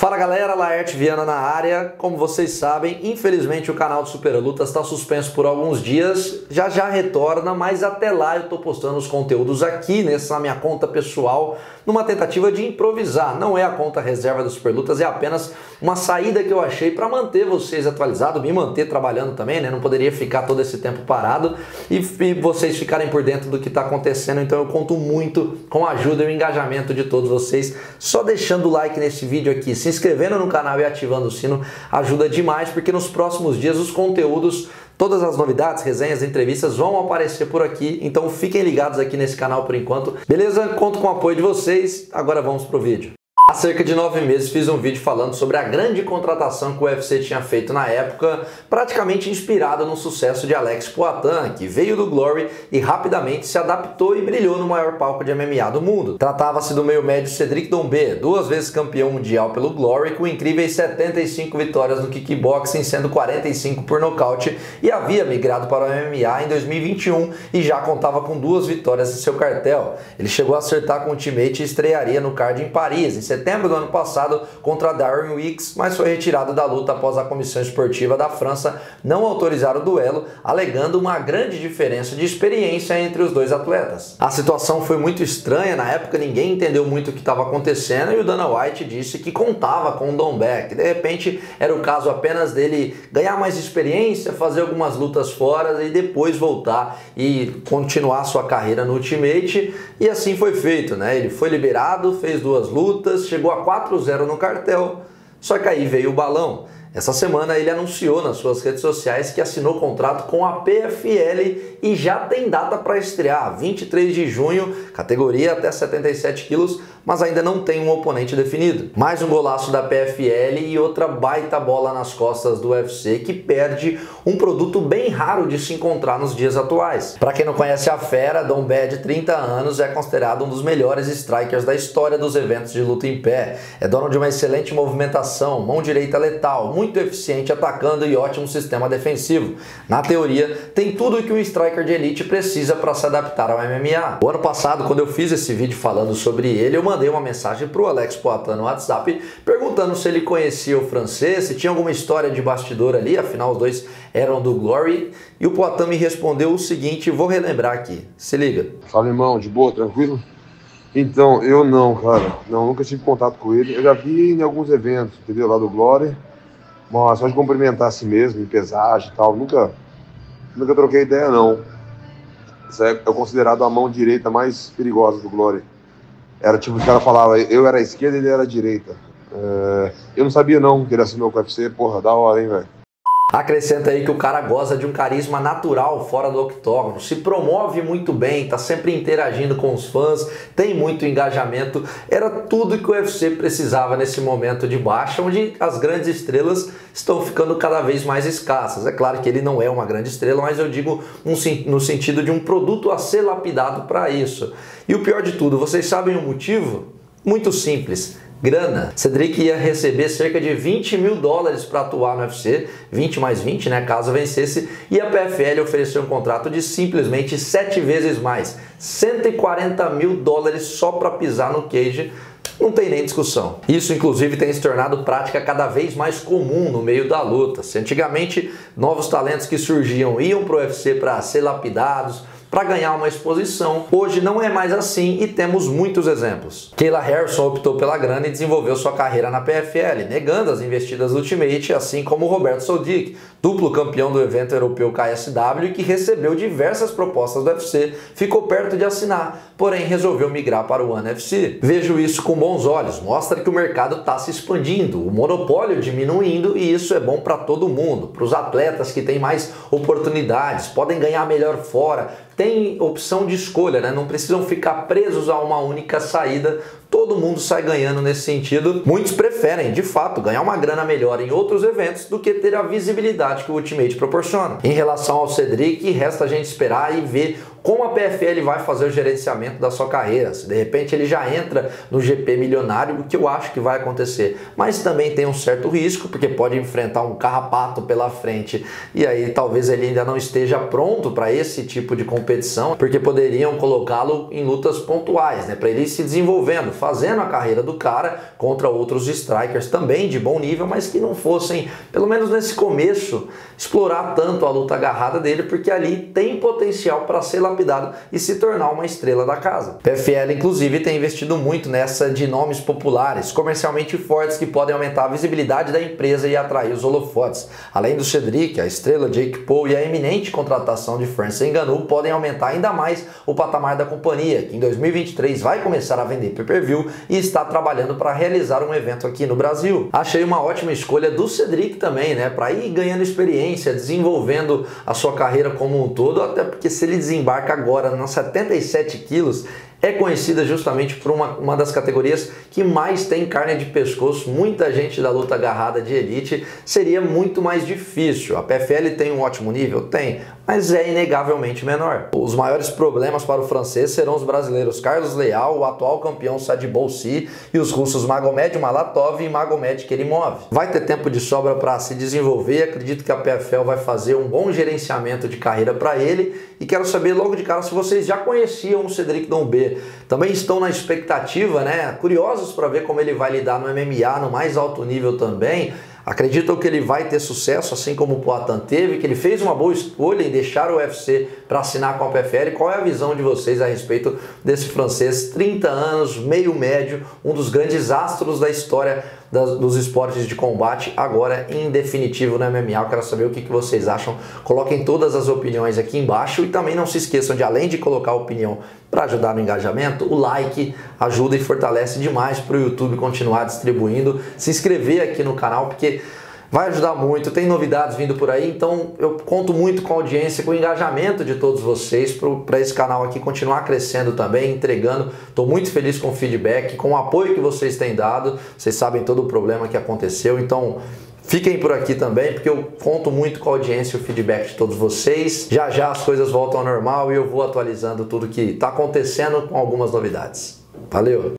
Fala galera, Laerte Viana na área. Como vocês sabem, infelizmente o canal do Super Lutas está suspenso por alguns dias, já retorna, mas até lá eu estou postando os conteúdos aqui nessa minha conta pessoal, numa tentativa de improvisar. Não é a conta reserva do Super Lutas, é apenas uma saída que eu achei para manter vocês atualizados, me manter trabalhando também, né? Não poderia ficar todo esse tempo parado e vocês ficarem por dentro do que está acontecendo, então eu conto muito com a ajuda e o engajamento de todos vocês, só deixando o like nesse vídeo aqui, se inscrevendo no canal e ativando o sino ajuda demais, porque nos próximos dias os conteúdos, todas as novidades, resenhas, entrevistas vão aparecer por aqui, então fiquem ligados aqui nesse canal por enquanto, beleza? Conto com o apoio de vocês, agora vamos pro vídeo. Há cerca de 9 meses fiz um vídeo falando sobre a grande contratação que o UFC tinha feito na época, praticamente inspirada no sucesso de Alex Poatan, que veio do Glory e rapidamente se adaptou e brilhou no maior palco de MMA do mundo. Tratava-se do meio-médio Cédric Doumbè, 2 vezes campeão mundial pelo Glory, com incríveis 75 vitórias no kickboxing, sendo 45 por nocaute, e havia migrado para o MMA em 2021 e já contava com 2 vitórias em seu cartel. Ele chegou a acertar com o Team Ate e estrearia no card em Paris, em setembro do ano passado, contra Darren Weeks, mas foi retirado da luta após a Comissão Esportiva da França não autorizar o duelo, alegando uma grande diferença de experiência entre os dois atletas. A situação foi muito estranha, na época ninguém entendeu muito o que estava acontecendo, e o Dana White disse que contava com o Doumbè, que de repente era o caso apenas dele ganhar mais experiência, fazer algumas lutas fora e depois voltar e continuar sua carreira no Team Ate, e assim foi feito, né? Ele foi liberado, fez 2 lutas, chegou a 4-0 no cartel, só que aí veio o balão. Essa semana ele anunciou nas suas redes sociais que assinou contrato com a PFL e já tem data para estrear, 23 de junho, categoria até 77 quilos, mas ainda não tem um oponente definido. Mais um golaço da PFL e outra baita bola nas costas do UFC, que perde um produto bem raro de se encontrar nos dias atuais. Para quem não conhece a fera, Doumbè, de 30 anos, é considerado um dos melhores strikers da história dos eventos de luta em pé. É dono de uma excelente movimentação, mão direita letal, muito eficiente atacando e ótimo sistema defensivo. Na teoria, tem tudo o que um striker de elite precisa para se adaptar ao MMA. O ano passado, quando eu fiz esse vídeo falando sobre ele, eu mandei uma mensagem para o Alex Poatan no WhatsApp perguntando se ele conhecia o francês, se tinha alguma história de bastidor ali, afinal os dois eram do Glory, e o Poatan me respondeu o seguinte, vou relembrar aqui, se liga. Fala, irmão, de boa, tranquilo? Então, eu não, cara, nunca tive contato com ele, eu já vi em alguns eventos, entendeu, lá do Glory, mas só de cumprimentar a si mesmo, em pesagem e tal, nunca troquei ideia, não. Isso é considerado a mão direita mais perigosa do Glory. Era tipo, o cara falava, eu era a esquerda e ele era a direita. Eu não sabia não que ele assinou com o UFC, porra, da hora, hein, velho. Acrescenta aí que o cara goza de um carisma natural fora do octógono, se promove muito bem, tá sempre interagindo com os fãs, tem muito engajamento, era tudo que o UFC precisava nesse momento de baixa, onde as grandes estrelas estão ficando cada vez mais escassas. É claro que ele não é uma grande estrela, mas eu digo no sentido de um produto a ser lapidado para isso. E o pior de tudo, vocês sabem o motivo? Muito simples. Grana. Cédric ia receber cerca de 20 mil dólares para atuar no UFC, 20 mais 20, né, caso vencesse, e a PFL ofereceu um contrato de simplesmente 7 vezes mais, 140 mil dólares só para pisar no cage. Não tem nem discussão. Isso, inclusive, tem se tornado prática cada vez mais comum no meio da luta. Se antigamente novos talentos que surgiam iam para o UFC para ser lapidados, para ganhar uma exposição, hoje não é mais assim e temos muitos exemplos. Kayla Harrison optou pela grana e desenvolveu sua carreira na PFL, negando as investidas do Team Ate, assim como o Roberto Soldic, duplo campeão do evento europeu KSW, que recebeu diversas propostas do UFC, ficou perto de assinar, porém resolveu migrar para o One FC. Vejo isso com bons olhos, mostra que o mercado está se expandindo, o monopólio diminuindo e isso é bom para todo mundo, para os atletas que têm mais oportunidades, podem ganhar melhor fora, tem opção de escolha, né? Não precisam ficar presos a uma única saída, todo mundo sai ganhando nesse sentido. Muitos preferem, de fato, ganhar uma grana melhor em outros eventos do que ter a visibilidade que o Ultimate proporciona. Em relação ao Cédric, resta a gente esperar e ver como a PFL vai fazer o gerenciamento da sua carreira, se de repente ele já entra no GP milionário, o que eu acho que vai acontecer, mas também tem um certo risco, porque pode enfrentar um carrapato pela frente, e aí talvez ele ainda não esteja pronto para esse tipo de competição, porque poderiam colocá-lo em lutas pontuais, né, para ele ir se desenvolvendo, fazendo a carreira do cara contra outros strikers também de bom nível, mas que não fossem, pelo menos nesse começo, explorar tanto a luta agarrada dele, porque ali tem potencial para ser lapidado e se tornar uma estrela da casa. PFL, inclusive, tem investido muito nessa de nomes populares, comercialmente fortes, que podem aumentar a visibilidade da empresa e atrair os holofotes. Além do Cédric, a estrela Jake Paul e a eminente contratação de Francis Ngannou podem aumentar ainda mais o patamar da companhia, que em 2023 vai começar a vender pay-per-view e está trabalhando para realizar um evento aqui no Brasil. Achei uma ótima escolha do Cédric também, né, para ir ganhando experiência, desenvolvendo a sua carreira como um todo, até porque se ele desembarca agora nos 77 quilos, é conhecida justamente por uma das categorias que mais tem carne de pescoço. Muita gente da luta agarrada de elite seria muito mais difícil. A PFL tem um ótimo nível? Tem, mas é inegavelmente menor. Os maiores problemas para o francês serão os brasileiros Carlos Leal, o atual campeão Sadi Bolsi, e os russos Magomed Malatov e Magomed Kerimov. Vai ter tempo de sobra para se desenvolver, acredito que a PFL vai fazer um bom gerenciamento de carreira para ele, e quero saber logo de cara se vocês já conheciam o Cédric Doumbè. Também estão na expectativa, né? Curiosos para ver como ele vai lidar no MMA, no mais alto nível também. Acreditam que ele vai ter sucesso, assim como o Poatan teve, que ele fez uma boa escolha em deixar o UFC para assinar com a PFL. Qual é a visão de vocês a respeito desse francês? 30 anos, meio médio, um dos grandes astros da história dos esportes de combate, agora em definitivo no MMA. Eu quero saber o que vocês acham. Coloquem todas as opiniões aqui embaixo e também não se esqueçam de, além de colocar a opinião para ajudar no engajamento, o like ajuda e fortalece demais para o YouTube continuar distribuindo. Se inscrever aqui no canal, porque vai ajudar muito, tem novidades vindo por aí, então eu conto muito com a audiência, com o engajamento de todos vocês para esse canal aqui continuar crescendo também, entregando. Estou muito feliz com o feedback, com o apoio que vocês têm dado, vocês sabem todo o problema que aconteceu, então fiquem por aqui também, porque eu conto muito com a audiência e o feedback de todos vocês. Já já as coisas voltam ao normal e eu vou atualizando tudo que está acontecendo com algumas novidades. Valeu!